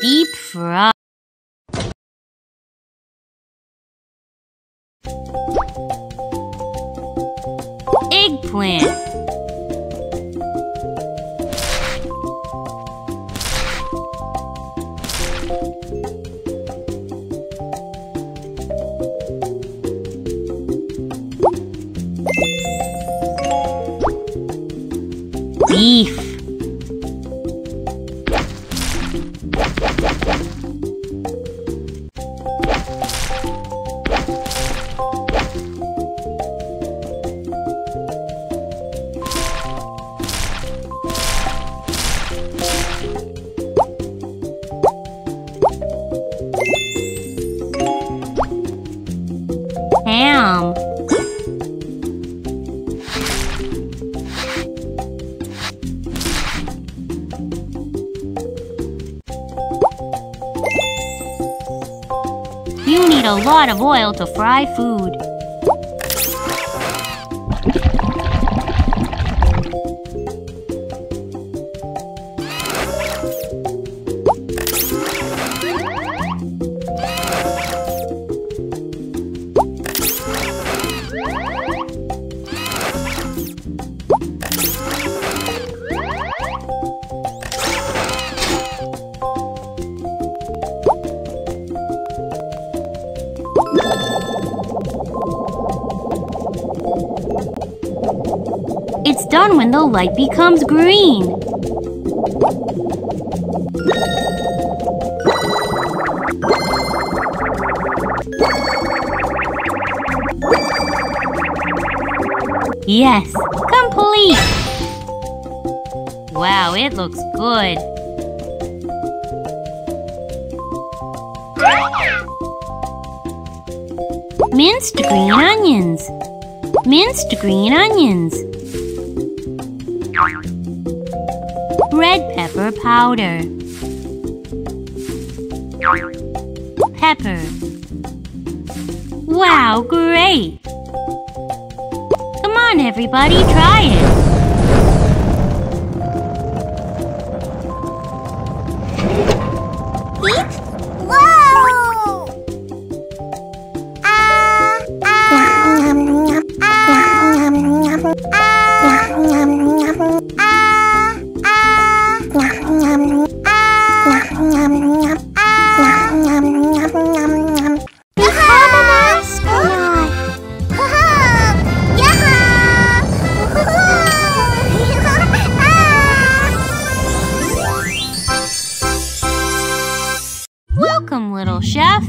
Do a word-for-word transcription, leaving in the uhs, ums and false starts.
Deep fry. Eggplant. Beef. Ham. You need a lot of oil to fry food. It's done when the light becomes green. Yes, complete! Wow, it looks good. Minced green onions. Minced green onions. Red pepper powder. Pepper. Wow, great! Come on, everybody, try it! Welcome, little chef.